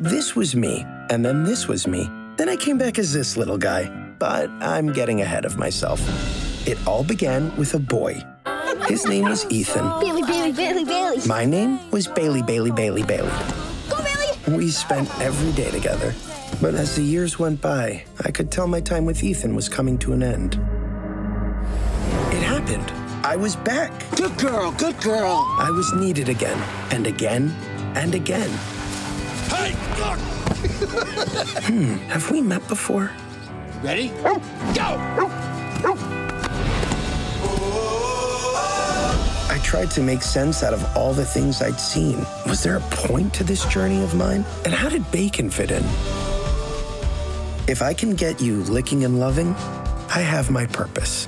This was me, and then this was me. Then I came back as this little guy, but I'm getting ahead of myself. It all began with a boy. His name was Ethan. Bailey, Bailey, Bailey, Bailey. My name was Bailey, Bailey, Bailey, Bailey. Go, Bailey! We spent every day together. But as the years went by, I could tell my time with Ethan was coming to an end. It happened. I was back. Good girl, good girl. I was needed again, and again, and again. Hey, look! Have we met before? Ready? Go! I tried to make sense out of all the things I'd seen. Was there a point to this journey of mine? And how did bacon fit in? If I can get you licking and loving, I have my purpose.